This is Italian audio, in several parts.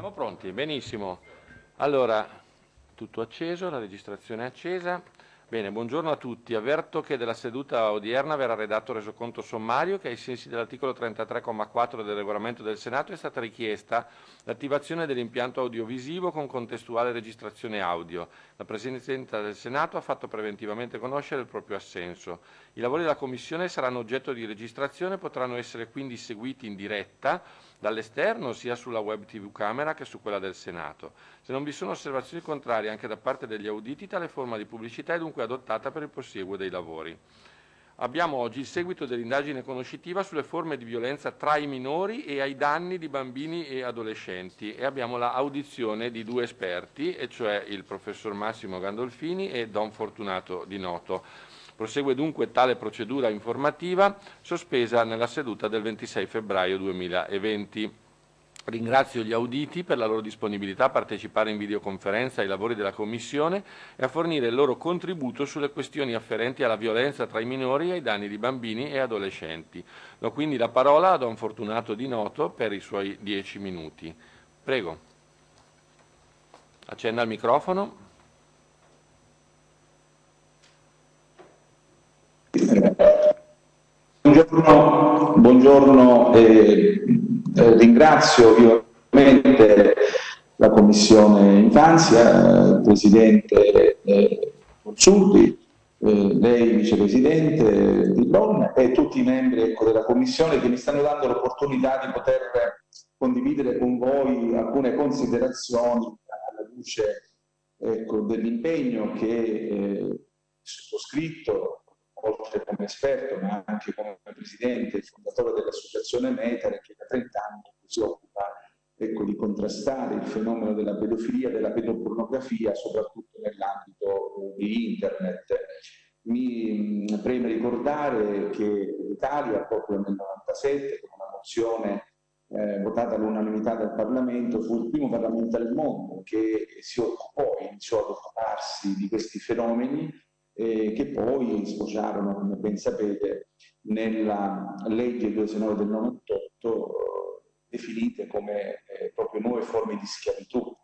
Siamo pronti? Benissimo. Allora, tutto acceso, la registrazione è accesa. Bene, buongiorno a tutti. Avverto che della seduta odierna verrà redatto resoconto sommario che ai sensi dell'articolo 33,4 del regolamento del Senato è stata richiesta l'attivazione dell'impianto audiovisivo con contestuale registrazione audio. La Presidenza del Senato ha fatto preventivamente conoscere il proprio assenso. I lavori della Commissione saranno oggetto di registrazione e potranno essere quindi seguiti in diretta dall'esterno sia sulla web TV camera che su quella del Senato. Se non vi sono osservazioni contrarie anche da parte degli auditi, tale forma di pubblicità è dunque adottata per il prosieguo dei lavori. Abbiamo oggi il seguito dell'indagine conoscitiva sulle forme di violenza tra i minori e ai danni di bambini e adolescenti e abbiamo la audizione di due esperti, e cioè il professor Massimo Gandolfini e don Fortunato Di Noto. Prosegue dunque tale procedura informativa sospesa nella seduta del 26 febbraio 2020. Ringrazio gli auditi per la loro disponibilità a partecipare in videoconferenza ai lavori della Commissione e a fornire il loro contributo sulle questioni afferenti alla violenza tra i minori e ai danni di bambini e adolescenti. Do quindi la parola a don Fortunato Di Noto per i suoi 10 minuti. Prego. Accenna il microfono. Buongiorno ringrazio ovviamente la Commissione Infanzia, il Presidente Consulti, lei Vicepresidente Di Lon e tutti i membri della Commissione che mi stanno dando l'opportunità di poter condividere con voi alcune considerazioni alla luce dell'impegno che sottoscritto oltre come esperto, ma anche come presidente e fondatore dell'associazione METER, che da 30 anni si occupa di contrastare il fenomeno della pedofilia e della pedopornografia, soprattutto nell'ambito di Internet. Mi preme ricordare che l'Italia, proprio nel 1997, con una mozione votata all'unanimità del Parlamento, fu il primo Parlamento al mondo che si occupò, iniziò ad occuparsi di questi fenomeni, che poi sfociarono, come ben sapete, nella legge 269 del 1998, definite come proprio nuove forme di schiavitù.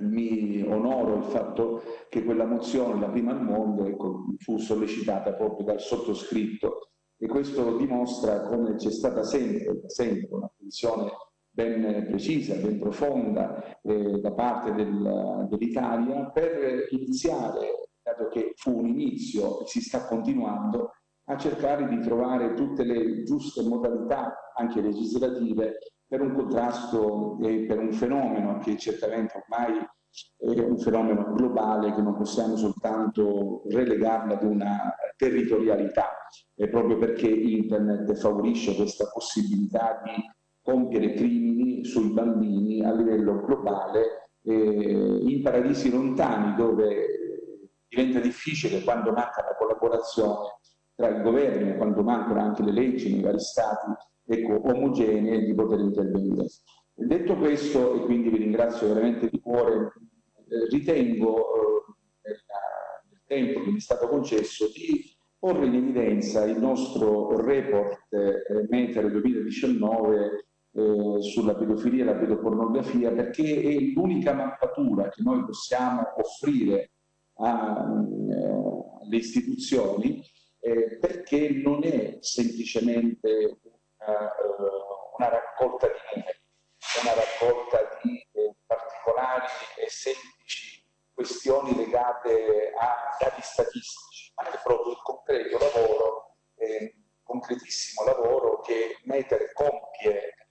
Mi onoro il fatto che quella mozione, la prima al mondo, fu sollecitata proprio dal sottoscritto, e questo dimostra come c'è stata sempre un'attenzione ben precisa, ben profonda da parte dell'Italia per iniziare, dato che fu un inizio e si sta continuando, a cercare di trovare tutte le giuste modalità, anche legislative, per un contrasto e per un fenomeno che certamente ormai è un fenomeno globale, che non possiamo soltanto relegarlo ad una territorialità, proprio perché Internet favorisce questa possibilità di compiere crimini sui bambini a livello globale, in paradisi lontani dove diventa difficile, quando manca la collaborazione tra il governo e quando mancano anche le leggi nei vari stati omogenee, di poter intervenire. Detto questo, e quindi vi ringrazio veramente di cuore, ritengo nel tempo che mi è stato concesso di porre in evidenza il nostro report METER 2019 sulla pedofilia e la pedopornografia, perché è l'unica mappatura che noi possiamo offrire alle istituzioni, perché non è semplicemente una raccolta di numeri, una raccolta di particolari e semplici questioni legate a dati statistici, ma è proprio il concreto lavoro, concretissimo lavoro che METER compie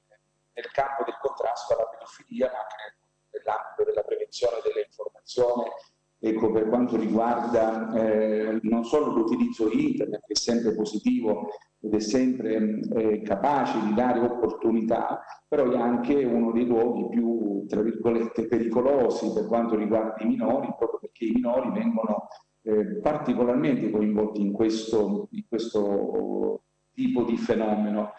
nel campo del contrasto alla pedofilia, ma anche nell'ambito della prevenzione dell'informazione. Per quanto riguarda non solo l'utilizzo di Internet, che è sempre positivo ed è sempre capace di dare opportunità, però è anche uno dei luoghi più, tra virgolette, pericolosi per quanto riguarda i minori, proprio perché i minori vengono particolarmente coinvolti in questo tipo di fenomeno.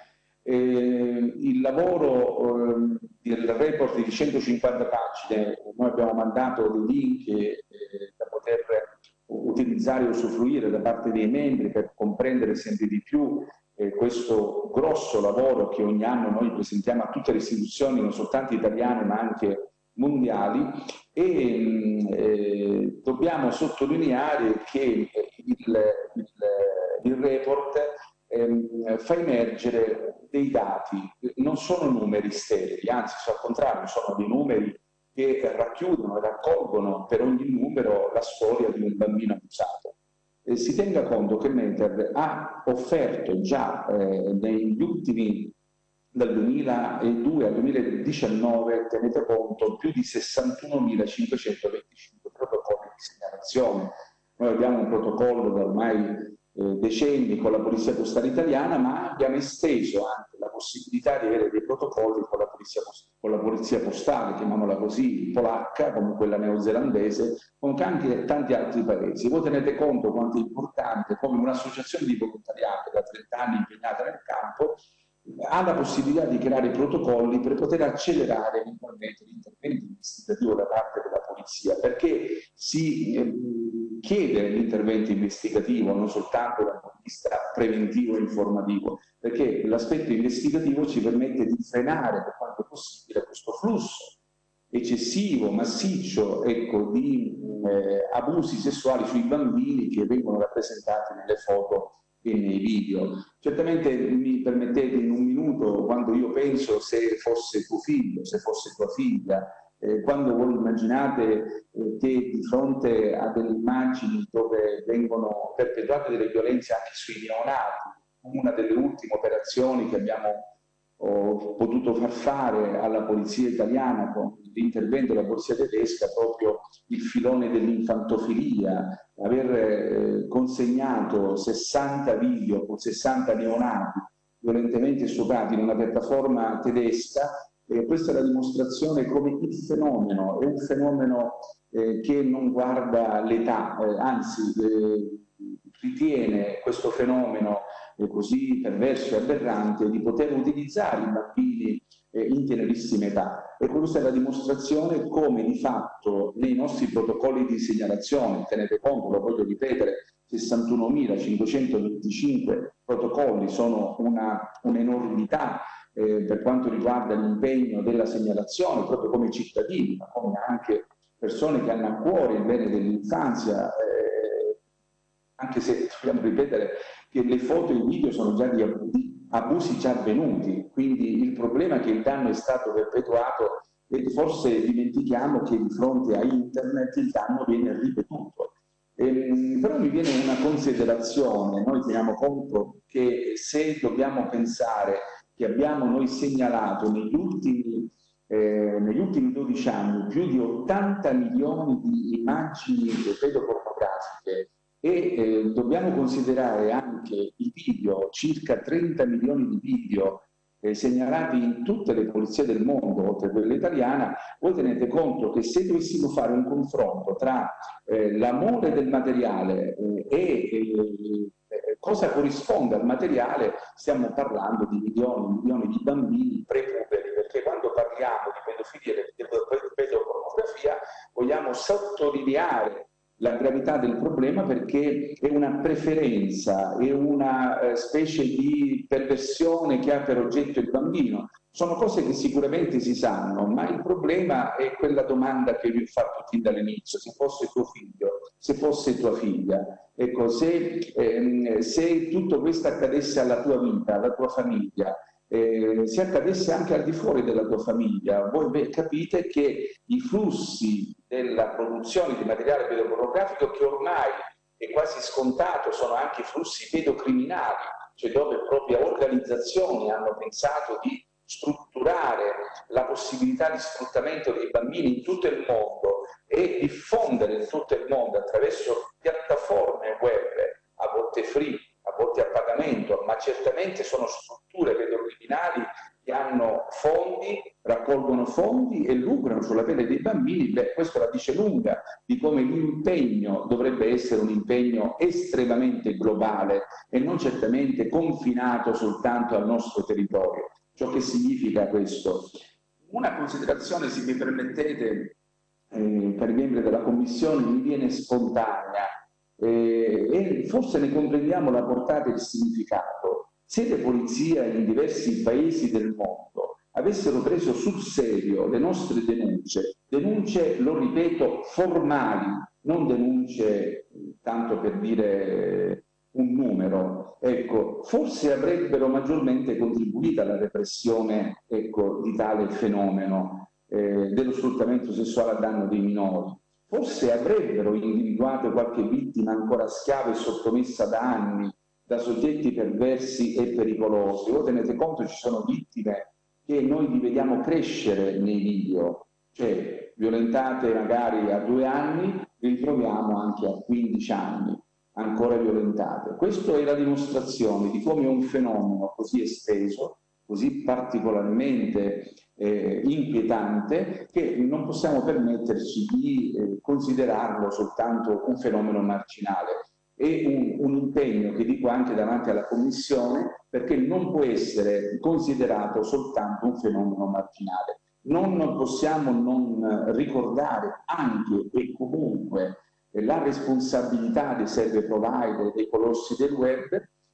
Il lavoro del report di 150 pagine, noi abbiamo mandato dei link da poter utilizzare e usufruire da parte dei membri per comprendere sempre di più questo grosso lavoro che ogni anno noi presentiamo a tutte le istituzioni, non soltanto italiane ma anche mondiali e dobbiamo sottolineare che il report fa emergere dei dati, non sono numeri sterili, anzi al contrario sono dei numeri che racchiudono e raccolgono per ogni numero la storia di un bambino abusato. Si tenga conto che METER ha offerto già negli ultimi, dal 2002 al 2019, tenete conto, più di 61.525 protocolli di segnalazione. Noi abbiamo un protocollo da ormai decenni con la Polizia Postale Italiana, ma abbiamo esteso anche la possibilità di avere dei protocolli con la Polizia, Postale, chiamiamola così, polacca, come quella neozelandese, con anche tanti altri paesi. Voi tenete conto quanto è importante come un'associazione di volontariato da 30 anni impegnata nel campo ha la possibilità di creare protocolli per poter accelerare eventualmente l'intervento investigativo da parte della polizia, perché si chiede l'intervento investigativo, non soltanto dal punto di vista preventivo e informativo, perché l'aspetto investigativo ci permette di frenare per quanto possibile questo flusso eccessivo, massiccio, ecco, di abusi sessuali sui bambini che vengono rappresentati nelle foto e nei video. Certamente mi permettete in un minuto, quando io penso se fosse tuo figlio, se fosse tua figlia, quando voi immaginate che di fronte a delle immagini dove vengono perpetuate delle violenze anche sui neonati, una delle ultime operazioni che abbiamo potuto far fare alla polizia italiana con l'intervento della polizia tedesca, proprio il filone dell'infantofilia, aver consegnato 60 video con 60 neonati violentemente stuprati in una piattaforma tedesca, questa è la dimostrazione come il fenomeno è un fenomeno che non guarda l'età, anzi ritiene questo fenomeno così perverso e aberrante di poter utilizzare i bambini in tenerissima età. E questa è la dimostrazione come di fatto nei nostri protocolli di segnalazione, tenete conto, lo voglio ripetere, 61.525 protocolli sono un'enormità per quanto riguarda l'impegno della segnalazione, proprio come cittadini, ma come anche persone che hanno a cuore il bene dell'infanzia, anche se dobbiamo ripetere che le foto e i video sono già di abusi già avvenuti, quindi il problema è che il danno è stato perpetuato e forse dimentichiamo che di fronte a internet il danno viene ripetuto. Però mi viene una considerazione, noi teniamo conto che se dobbiamo pensare che abbiamo noi segnalato negli ultimi 12 anni più di 80 milioni di immagini pedopornografiche, e dobbiamo considerare anche i video, circa 30 milioni di video segnalati in tutte le polizie del mondo, oltre a quella italiana, voi tenete conto che se dovessimo fare un confronto tra l'amore del materiale e cosa corrisponde al materiale, stiamo parlando di milioni e milioni di bambini prepuberi, perché quando parliamo di pedofilia e di pedopornografia vogliamo sottolineare la gravità del problema, perché è una preferenza, è una specie di perversione che ha per oggetto il bambino. Sono cose che sicuramente si sanno, ma il problema è quella domanda che vi ho fatto fin dall'inizio: se fosse tuo figlio, se fosse tua figlia, ecco, se tutto questo accadesse alla tua vita, alla tua famiglia, se accadesse anche al di fuori della tua famiglia, voi capite che i flussi della produzione di materiale pedopornografico, che ormai è quasi scontato, sono anche flussi pedocriminali, cioè dove proprie organizzazioni hanno pensato di strutturare la possibilità di sfruttamento dei bambini in tutto il mondo e diffondere in tutto il mondo attraverso piattaforme web, a volte free, a volte a pagamento, ma certamente sono strutture pedocriminali che hanno fondi, raccolgono fondi e lucrano sulla pelle dei bambini. Beh, questo la dice lunga di come l'impegno dovrebbe essere un impegno estremamente globale e non certamente confinato soltanto al nostro territorio. Ciò che significa questo? Una considerazione, se mi permettete, per i membri della Commissione, mi viene spontanea, e forse ne comprendiamo la portata e il significato. Se le polizie in diversi paesi del mondo avessero preso sul serio le nostre denunce, lo ripeto, formali, non denunce tanto per dire un numero, ecco, forse avrebbero maggiormente contribuito alla repressione, ecco, di tale fenomeno dello sfruttamento sessuale a danno dei minori. Forse avrebbero individuato qualche vittima ancora schiava e sottomessa da anni, da soggetti perversi e pericolosi. Voi tenete conto, ci sono vittime che noi li vediamo crescere nei video, cioè violentate magari a 2 anni, ritroviamo anche a 15 anni ancora violentate. Questa è la dimostrazione di come un fenomeno così esteso, così particolarmente inquietante, che non possiamo permetterci di considerarlo soltanto un fenomeno marginale. È un impegno che dico anche davanti alla Commissione, perché non può essere considerato soltanto un fenomeno marginale. Non possiamo non ricordare anche e comunque la responsabilità dei service provider, dei colossi del web,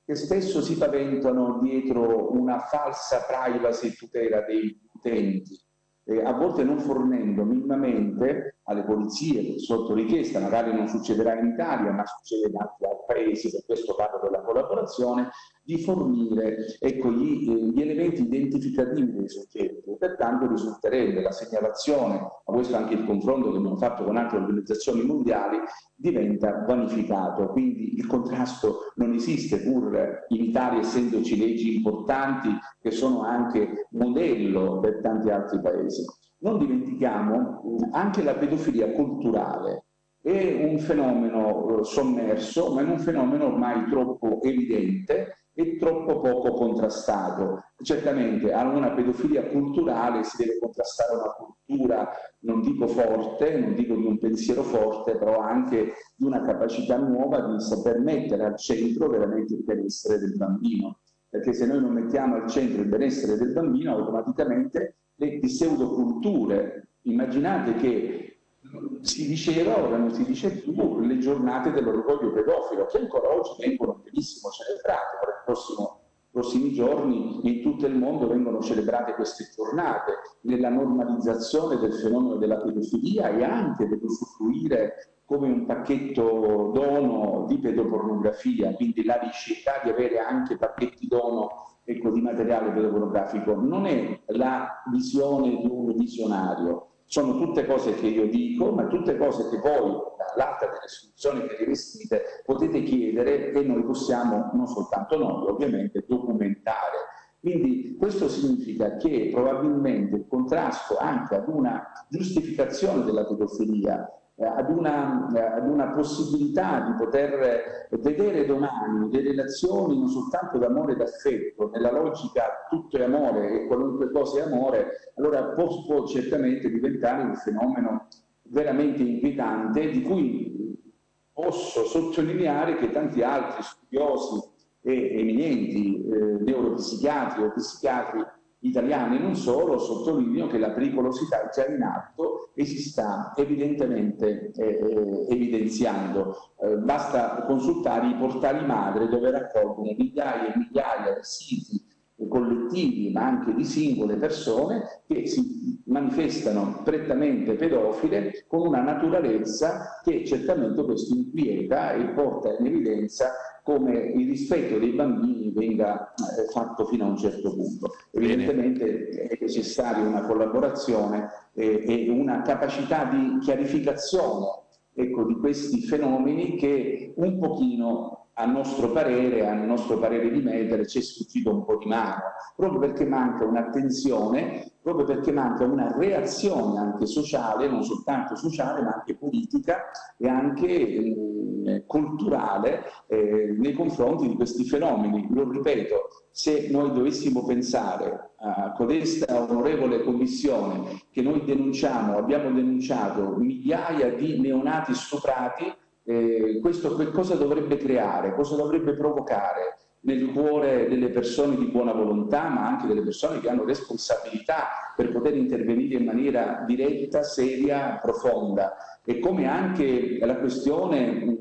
che spesso si paventano dietro una falsa privacy e tutela degli utenti, a volte non fornendo minimamente alle polizie sotto richiesta, magari non succederà in Italia ma succede in altri paesi, per questo parlo della collaborazione, di fornire, ecco, gli elementi identificativi dei soggetti. Pertanto risulterebbe la segnalazione, ma questo anche il confronto che abbiamo fatto con altre organizzazioni mondiali, diventa vanificato. Quindi il contrasto non esiste, pur in Italia essendoci leggi importanti che sono anche modello per tanti altri paesi. Non dimentichiamo anche la pedofilia culturale. È un fenomeno sommerso, ma è un fenomeno ormai troppo evidente e troppo poco contrastato. Certamente a una pedofilia culturale si deve contrastare una cultura, non dico forte, non dico di un pensiero forte, però anche di una capacità nuova di saper mettere al centro veramente il benessere del bambino. Perché se noi non mettiamo al centro il benessere del bambino, automaticamente le pseudoculture, immaginate che si diceva, ora non si dice più, le giornate dell'orgoglio pedofilo, che ancora oggi vengono benissimo celebrate, nei prossimi giorni in tutto il mondo vengono celebrate queste giornate, nella normalizzazione del fenomeno della pedofilia e anche dell'usufruire come un pacchetto dono di pedopornografia, quindi la ricerca di avere anche pacchetti dono, ecco, di materiale pedopornografico. Non è la visione di un visionario. Sono tutte cose che io dico, ma tutte cose che voi, dall'alta delle istituzioni che rivestite, potete chiedere e noi possiamo, non soltanto noi, ovviamente, documentare. Quindi questo significa che probabilmente il contrasto anche ad una giustificazione della pedofilia, ad una possibilità di poter vedere domani le relazioni non soltanto d'amore e d'affetto, nella logica tutto è amore e qualunque cosa è amore, allora può certamente diventare un fenomeno veramente inquietante, di cui posso sottolineare che tanti altri studiosi e eminenti neuropsichiatri o psichiatri italiani, non solo, sottolineo che la pericolosità è già in atto e si sta evidentemente evidenziando. Basta consultare i portali madre dove raccolgono migliaia e migliaia di siti collettivi, ma anche di singole persone che si manifestano prettamente pedofile con una naturalezza che certamente questo inquieta e porta in evidenza come il rispetto dei bambini venga fatto fino a un certo punto. Evidentemente è necessaria una collaborazione e una capacità di chiarificazione, ecco, di questi fenomeni che un pochino, a nostro parere di METER, ci è sfuggito un po' di mano, proprio perché manca un'attenzione, proprio perché manca una reazione anche sociale, non soltanto sociale ma anche politica e anche culturale nei confronti di questi fenomeni. Lo ripeto, se noi dovessimo pensare a codesta onorevole Commissione che noi abbiamo denunciato migliaia di neonati stuprati, questo che cosa dovrebbe creare, cosa dovrebbe provocare nel cuore delle persone di buona volontà, ma anche delle persone che hanno responsabilità per poter intervenire in maniera diretta, seria, profonda. E come anche la questione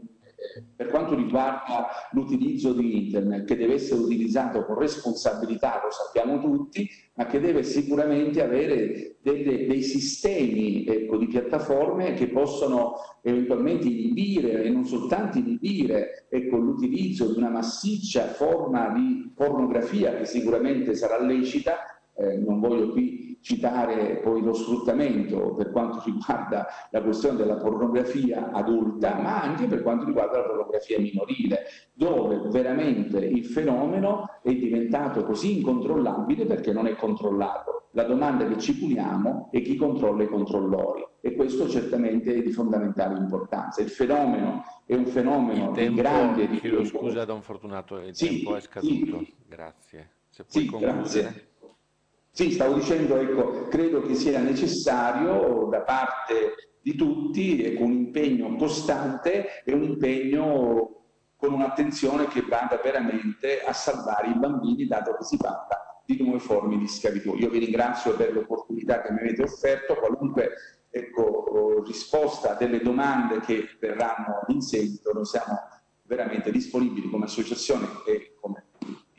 per quanto riguarda l'utilizzo di internet, che deve essere utilizzato con responsabilità, lo sappiamo tutti, ma che deve sicuramente avere dei sistemi, ecco, di piattaforme che possono eventualmente inibire, e non soltanto inibire, ecco, l'utilizzo di una massiccia forma di pornografia che sicuramente sarà lecita. Non voglio qui citare poi lo sfruttamento per quanto riguarda la questione della pornografia adulta, ma anche per quanto riguarda la pornografia minorile, dove veramente il fenomeno è diventato così incontrollabile perché non è controllato. La domanda che ci poniamo è chi controlla i controllori, e questo certamente è di fondamentale importanza. Il fenomeno è un fenomeno di grande... Chiedo scusa, Don Fortunato, il tempo è scaduto. Sì. Grazie. Se puoi concludere. Grazie. Sì, stavo dicendo, ecco, credo che sia necessario da parte di tutti, ecco, un impegno costante e un impegno con un'attenzione che vada veramente a salvare i bambini, dato che si parla di nuove forme di schiavitù. Io vi ringrazio per l'opportunità che mi avete offerto, qualunque, ecco, risposta a delle domande che verranno in seguito, noi siamo veramente disponibili come associazione e come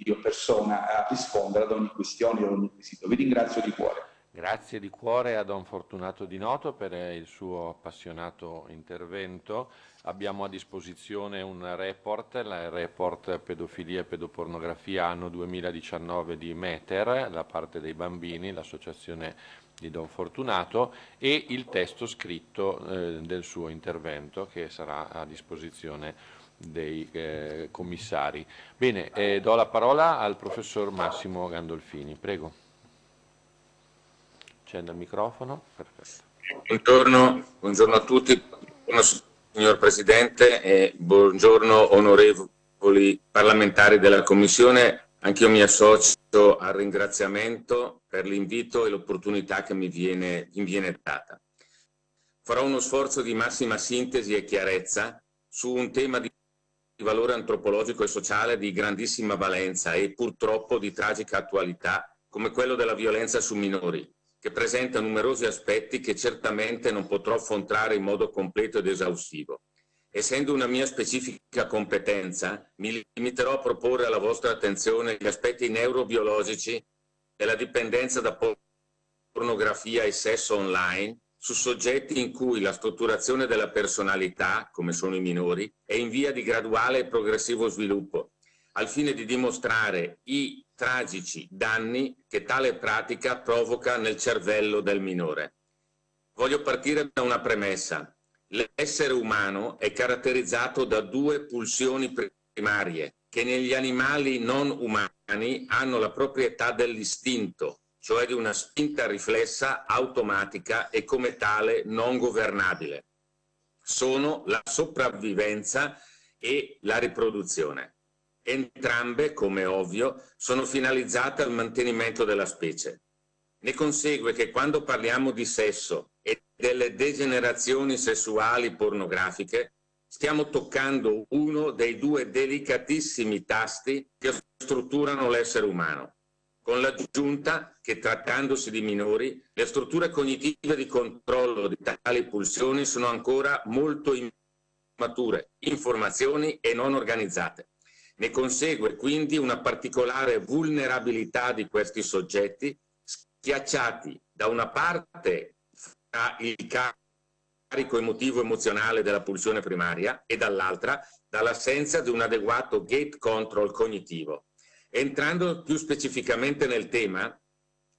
io persona a rispondere ad ogni questione e ad ogni quesito. Vi ringrazio di cuore. Grazie di cuore a Don Fortunato Di Noto per il suo appassionato intervento. Abbiamo a disposizione un report, il report Pedofilia e Pedopornografia anno 2019 di METER, la parte dei bambini, l'associazione di Don Fortunato, e il testo scritto del suo intervento che sarà a disposizione dei commissari. Bene, do la parola al professor Massimo Gandolfini, prego. Accenda il microfono. Perfetto. Buongiorno a tutti, buongiorno signor Presidente e buongiorno onorevoli parlamentari della Commissione. Anch'io mi associo al ringraziamento per l'invito e l'opportunità che mi viene data. Farò uno sforzo di massima sintesi e chiarezza su un tema di valore antropologico e sociale di grandissima valenza e purtroppo di tragica attualità, come quello della violenza su minori, che presenta numerosi aspetti che certamente non potrò affrontare in modo completo ed esaustivo. Essendo una mia specifica competenza, mi limiterò a proporre alla vostra attenzione gli aspetti neurobiologici della dipendenza da pornografia e sesso online, su soggetti in cui la strutturazione della personalità, come sono i minori, è in via di graduale e progressivo sviluppo, al fine di dimostrare i tragici danni che tale pratica provoca nel cervello del minore. Voglio partire da una premessa. L'essere umano è caratterizzato da due pulsioni primarie che negli animali non umani hanno la proprietà dell'istinto, cioè di una spinta riflessa, automatica e come tale non governabile. Sono la sopravvivenza e la riproduzione. Entrambe, come ovvio, sono finalizzate al mantenimento della specie. Ne consegue che quando parliamo di sesso e delle degenerazioni sessuali pornografiche, stiamo toccando uno dei due delicatissimi tasti che strutturano l'essere umano, con l'aggiunta che, trattandosi di minori, le strutture cognitive di controllo di tali pulsioni sono ancora molto immature, informazioni e non organizzate. Ne consegue quindi una particolare vulnerabilità di questi soggetti, schiacciati da una parte fra il carico emotivo-emozionale della pulsione primaria e dall'altra dall'assenza di un adeguato gate control cognitivo. Entrando più specificamente nel tema,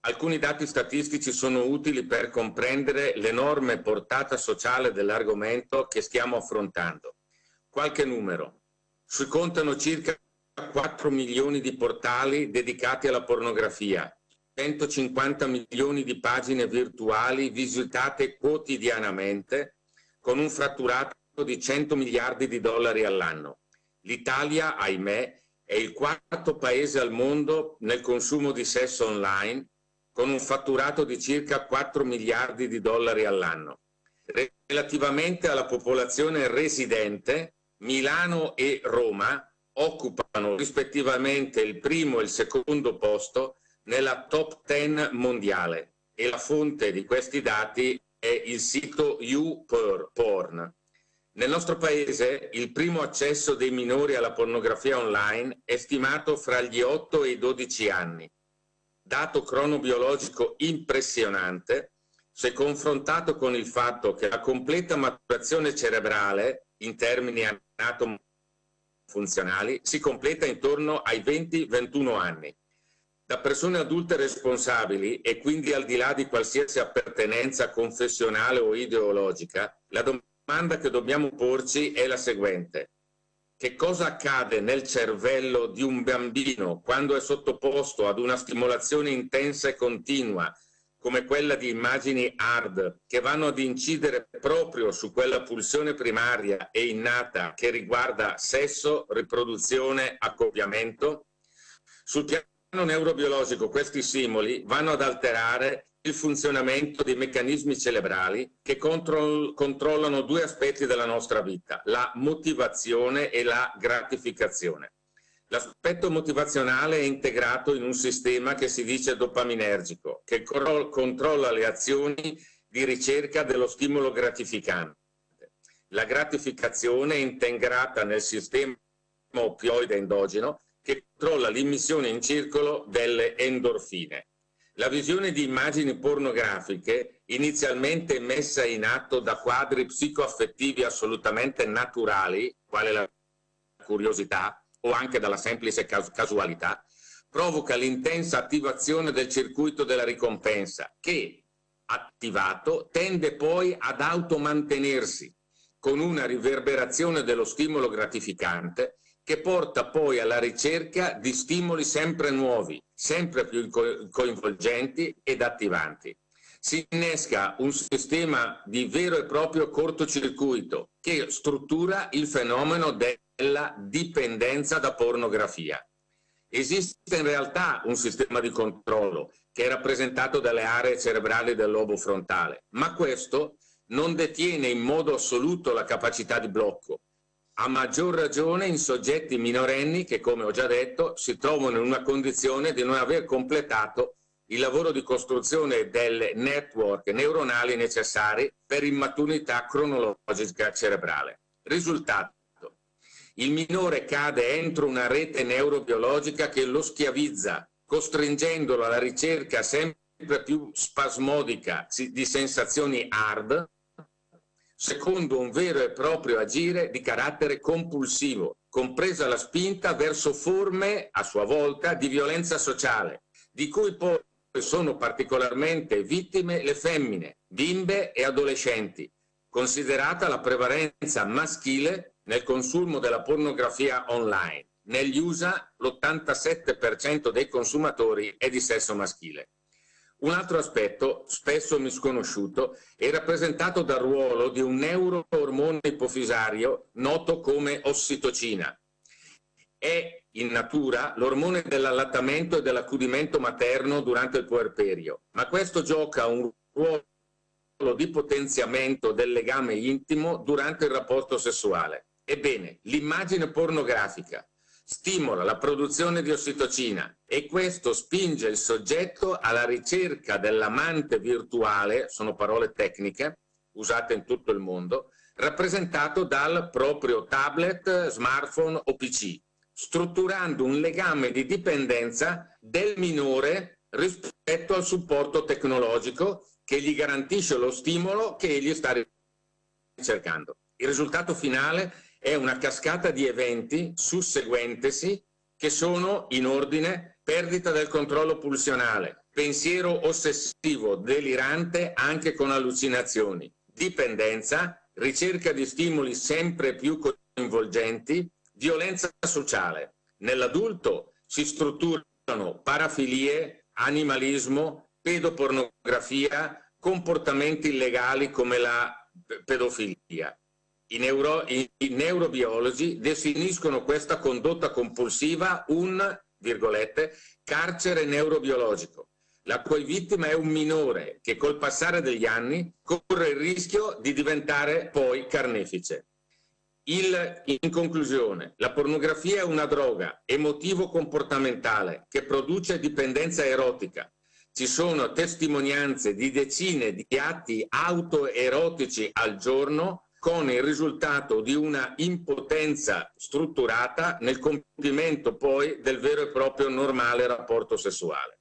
alcuni dati statistici sono utili per comprendere l'enorme portata sociale dell'argomento che stiamo affrontando. Qualche numero. Si contano circa 4 milioni di portali dedicati alla pornografia, 150 milioni di pagine virtuali visitate quotidianamente, con un fatturato di 100 miliardi di dollari all'anno. L'Italia, ahimè, è il quarto paese al mondo nel consumo di sesso online, con un fatturato di circa 4 miliardi di dollari all'anno. Relativamente alla popolazione residente, Milano e Roma occupano rispettivamente il primo e il secondo posto nella top 10 mondiale, e la fonte di questi dati è il sito YouPorn. Nel nostro paese il primo accesso dei minori alla pornografia online è stimato fra gli 8 e i 12 anni. dato cronobiologico impressionante, se confrontato con il fatto che la completa maturazione cerebrale in termini anatomo-funzionali si completa intorno ai 20-21 anni. Da persone adulte responsabili e quindi al di là di qualsiasi appartenenza confessionale o ideologica, la domanda che dobbiamo porci è la seguente. Che cosa accade nel cervello di un bambino quando è sottoposto ad una stimolazione intensa e continua come quella di immagini hard che vanno ad incidere proprio su quella pulsione primaria e innata che riguarda sesso, riproduzione, accoppiamento? Sul piano neurobiologico questi stimoli vanno ad alterare il funzionamento dei meccanismi cerebrali che controllano due aspetti della nostra vita, la motivazione e la gratificazione. L'aspetto motivazionale è integrato in un sistema che si dice dopaminergico, che controlla le azioni di ricerca dello stimolo gratificante. La gratificazione è integrata nel sistema opioide endogeno, che controlla l'immissione in circolo delle endorfine. La visione di immagini pornografiche, inizialmente messa in atto da quadri psicoaffettivi assolutamente naturali, quale la curiosità, o anche dalla semplice casualità, provoca l'intensa attivazione del circuito della ricompensa che, attivato, tende poi ad automantenersi con una riverberazione dello stimolo gratificante che porta poi alla ricerca di stimoli sempre nuovi, sempre più coinvolgenti ed attivanti. Si innesca un sistema di vero e proprio cortocircuito che struttura il fenomeno della dipendenza da pornografia. Esiste in realtà un sistema di controllo che è rappresentato dalle aree cerebrali del lobo frontale, ma questo non detiene in modo assoluto la capacità di blocco, a maggior ragione in soggetti minorenni che, come ho già detto, si trovano in una condizione di non aver completato il lavoro di costruzione delle network neuronali necessari per immaturità cronologica cerebrale. Risultato: il minore cade entro una rete neurobiologica che lo schiavizza, costringendolo alla ricerca sempre più spasmodica di sensazioni hard, secondo un vero e proprio agire di carattere compulsivo, compresa la spinta verso forme, a sua volta, di violenza sociale, di cui poi sono particolarmente vittime le femmine, bimbe e adolescenti, considerata la prevalenza maschile nel consumo della pornografia online. Negli USA l'87% dei consumatori è di sesso maschile. Un altro aspetto, spesso misconosciuto, è rappresentato dal ruolo di un neuroormone ipofisario noto come ossitocina. È in natura l'ormone dell'allattamento e dell'accudimento materno durante il puerperio, ma questo gioca un ruolo di potenziamento del legame intimo durante il rapporto sessuale. Ebbene, l'immagine pornografica stimola la produzione di ossitocina e questo spinge il soggetto alla ricerca dell'amante virtuale, sono parole tecniche usate in tutto il mondo, rappresentato dal proprio tablet, smartphone o PC, strutturando un legame di dipendenza del minore rispetto al supporto tecnologico che gli garantisce lo stimolo che egli sta ricercando. Il risultato finale è una cascata di eventi susseguentesi che sono in ordine: perdita del controllo pulsionale, pensiero ossessivo, delirante anche con allucinazioni, dipendenza, ricerca di stimoli sempre più coinvolgenti, violenza sociale. Nell'adulto si strutturano parafilie, animalismo, pedopornografia, comportamenti illegali come la pedofilia. I neurobiologi definiscono questa condotta compulsiva un, virgolette, carcere neurobiologico, la cui vittima è un minore che col passare degli anni corre il rischio di diventare poi carnefice. In conclusione, la pornografia è una droga emotivo-comportamentale che produce dipendenza erotica. Ci sono testimonianze di decine di atti autoerotici al giorno con il risultato di una impotenza strutturata nel compimento poi del vero e proprio normale rapporto sessuale.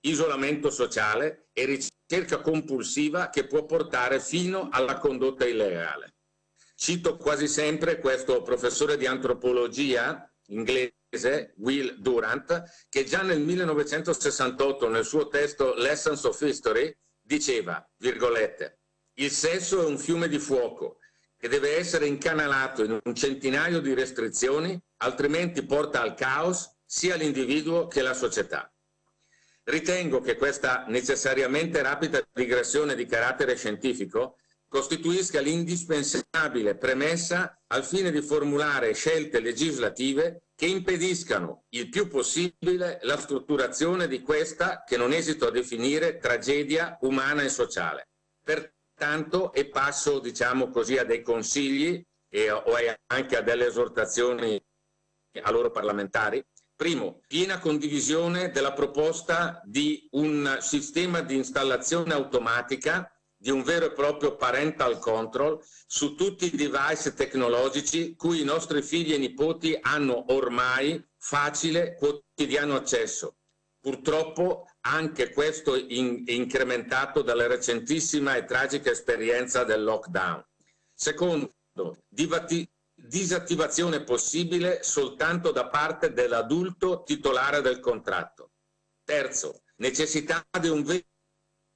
isolamento sociale e ricerca compulsiva che può portare fino alla condotta illegale. Cito quasi sempre questo professore di antropologia inglese, Will Durant, che già nel 1968 nel suo testo Lessons of History diceva, virgolette, «Il sesso è un fiume di fuoco che deve essere incanalato in un centinaio di restrizioni, altrimenti porta al caos sia l'individuo che la società». Ritengo che questa necessariamente rapida digressione di carattere scientifico costituisca l'indispensabile premessa al fine di formulare scelte legislative che impediscano il più possibile la strutturazione di questa che non esito a definire tragedia umana e sociale. Pertanto, e passo diciamo così a dei consigli o anche a delle esortazioni a loro parlamentari. Primo, piena condivisione della proposta di un sistema di installazione automatica di un vero e proprio parental control su tutti i device tecnologici cui i nostri figli e nipoti hanno ormai facile quotidiano accesso. Purtroppo anche questo incrementato dalla recentissima e tragica esperienza del lockdown. Secondo, disattivazione possibile soltanto da parte dell'adulto titolare del contratto. Terzo, necessità di un vero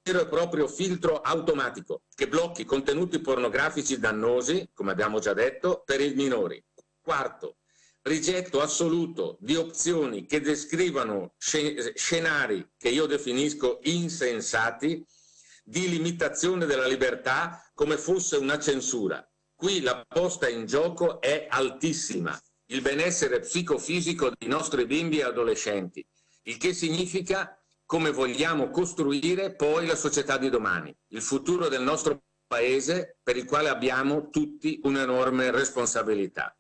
e proprio filtro automatico che blocchi contenuti pornografici dannosi, come abbiamo già detto, per i minori. Quarto, rigetto assoluto di opzioni che descrivano scenari che io definisco insensati di limitazione della libertà come fosse una censura. Qui la posta in gioco è altissima, il benessere psicofisico dei nostri bimbi e adolescenti, il che significa come vogliamo costruire poi la società di domani, il futuro del nostro paese per il quale abbiamo tutti un'enorme responsabilità.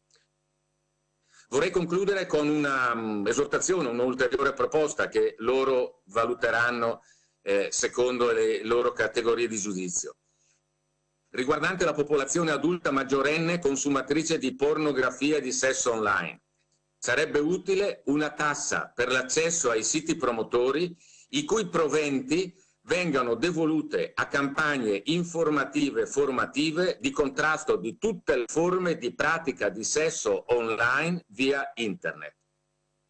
Vorrei concludere con un'esortazione, un'ulteriore proposta che loro valuteranno secondo le loro categorie di giudizio. Riguardante la popolazione adulta maggiorenne consumatrice di pornografia e di sesso online. Sarebbe utile una tassa per l'accesso ai siti promotori i cui proventi vengano devolute a campagne informative e formative di contrasto di tutte le forme di pratica di sesso online via internet.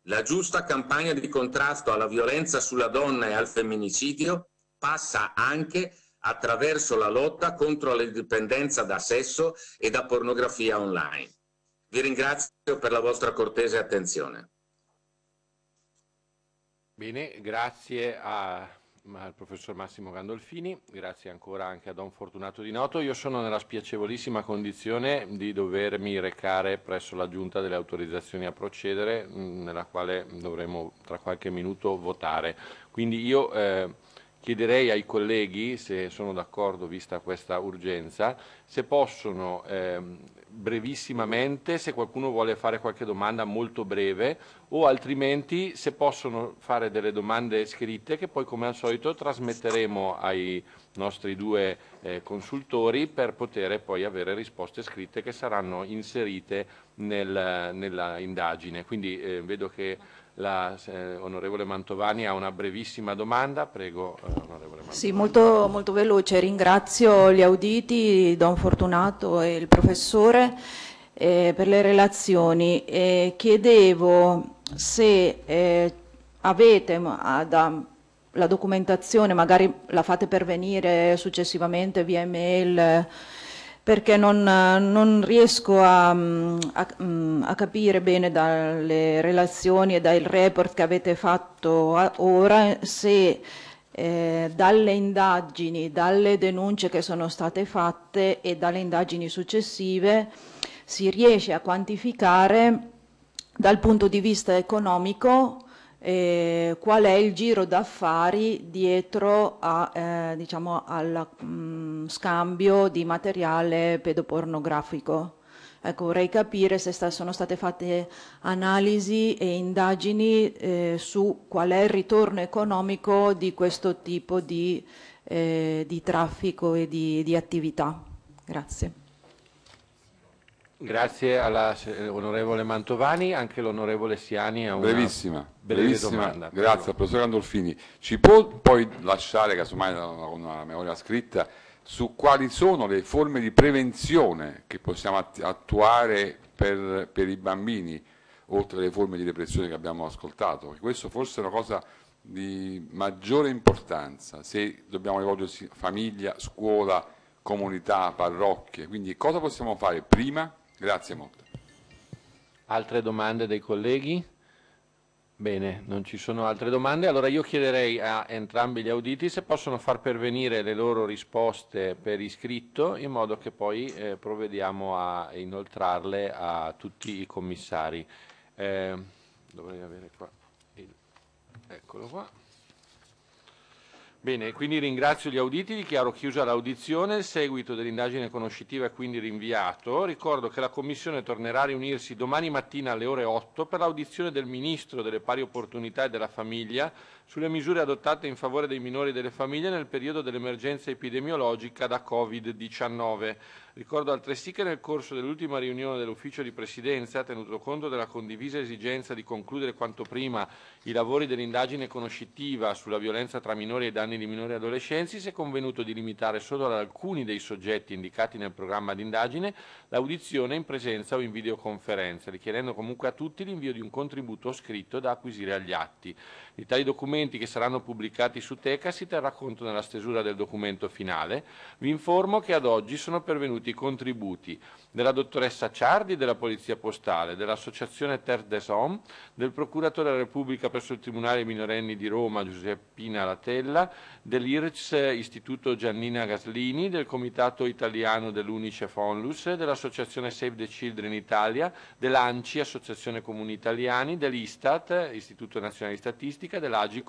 La giusta campagna di contrasto alla violenza sulla donna e al femminicidio passa anche attraverso la lotta contro la dipendenza da sesso e da pornografia online. Vi ringrazio per la vostra cortese attenzione. Bene, grazie al professor Massimo Gandolfini, grazie ancora anche a Don Fortunato Di Noto. Io sono nella spiacevolissima condizione di dovermi recare presso la Giunta delle autorizzazioni a procedere, nella quale dovremo tra qualche minuto votare. Quindi io chiederei ai colleghi, se sono d'accordo vista questa urgenza, se possono brevissimamente, se qualcuno vuole fare qualche domanda molto breve, o altrimenti se possono fare delle domande scritte che poi come al solito trasmetteremo ai nostri due consultori per poter poi avere risposte scritte che saranno inserite nella indagine. Quindi vedo che l'onorevole Mantovani ha una brevissima domanda, prego onorevole Mantovani. Sì, molto, molto veloce, ringrazio gli auditi, Don Fortunato e il professore per le relazioni. Chiedevo se avete la documentazione, magari la fate pervenire successivamente via email, perché non riesco a capire bene dalle relazioni e dal report che avete fatto ora se dalle indagini, dalle denunce che sono state fatte e dalle indagini successive si riesce a quantificare dal punto di vista economico qual è il giro d'affari dietro diciamo al scambio di materiale pedopornografico. Ecco, vorrei capire se sono state fatte analisi e indagini su qual è il ritorno economico di questo tipo di traffico e di attività. Grazie. Grazie all'onorevole Mantovani, anche l'onorevole Siani ha una brevissima domanda. Grazie al professor Gandolfini. Ci può poi lasciare, casomai, una memoria scritta su quali sono le forme di prevenzione che possiamo attuare per i bambini, oltre alle forme di repressione che abbiamo ascoltato? Questo forse è una cosa di maggiore importanza, se dobbiamo rivolgersi a famiglia, scuola, comunità, parrocchie. Quindi cosa possiamo fare prima? Grazie molto. Altre domande dei colleghi? Bene, non ci sono altre domande. Allora io chiederei a entrambi gli auditi se possono far pervenire le loro risposte per iscritto, in modo che poi provvediamo a inoltrarle a tutti i commissari. Dovrei avere qua. Eccolo qua. Bene, quindi ringrazio gli auditi, dichiaro chiusa l'audizione, il seguito dell'indagine conoscitiva è quindi rinviato. Ricordo che la Commissione tornerà a riunirsi domani mattina alle ore 8 per l'audizione del Ministro delle Pari Opportunità e della Famiglia sulle misure adottate in favore dei minori e delle famiglie nel periodo dell'emergenza epidemiologica da Covid-19. Ricordo altresì che nel corso dell'ultima riunione dell'Ufficio di Presidenza, tenuto conto della condivisa esigenza di concludere quanto prima i lavori dell'indagine conoscitiva sulla violenza tra minori e danni di minori e adolescenti, si è convenuto di limitare solo ad alcuni dei soggetti indicati nel programma d'indagine l'audizione in presenza o in videoconferenza, richiedendo comunque a tutti l'invio di un contributo scritto da acquisire agli atti. Di tali documenti, che saranno pubblicati su Teca, si terrà conto nella stesura del documento finale. Vi informo che ad oggi sono pervenuti i contributi della dottoressa Ciardi della Polizia Postale, dell'Associazione Terre des Hommes, del Procuratore della Repubblica presso il Tribunale Minorenni di Roma Giuseppina Latella, dell'IRCS Istituto Giannina Gaslini, del Comitato Italiano dell'Unicef Onlus, dell'Associazione Save the Children Italia, dell'ANCI Associazione Comuni Italiani, dell'Istat Istituto Nazionale di Statistica, dell'Agicom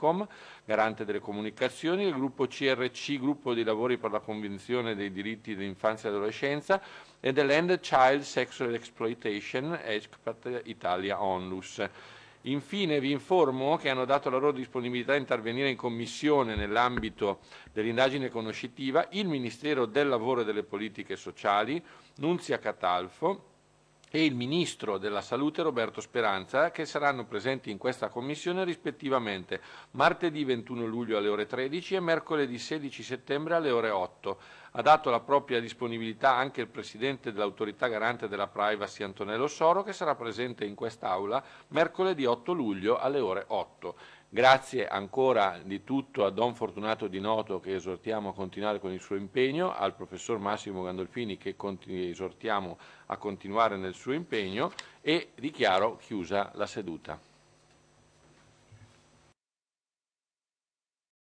Garante delle Comunicazioni, del Gruppo CRC Gruppo di Lavori per la Convenzione dei Diritti dell'Infanzia e dell'Adolescenza e dell'End Child Sexual Exploitation, ECPAT Italia Onlus. Infine vi informo che hanno dato la loro disponibilità a intervenire in Commissione nell'ambito dell'indagine conoscitiva il Ministero del Lavoro e delle Politiche Sociali, Nunzia Catalfo, e il Ministro della Salute Roberto Speranza, che saranno presenti in questa Commissione rispettivamente martedì 21 luglio alle ore 13 e mercoledì 16 settembre alle ore 8. Ha dato la propria disponibilità anche il Presidente dell'Autorità Garante della Privacy Antonello Soro, che sarà presente in quest'Aula mercoledì 8 luglio alle ore 8. Grazie ancora di tutto a Don Fortunato Di Noto, che esortiamo a continuare con il suo impegno, al professor Massimo Gandolfini, che esortiamo a continuare nel suo impegno, e dichiaro chiusa la seduta.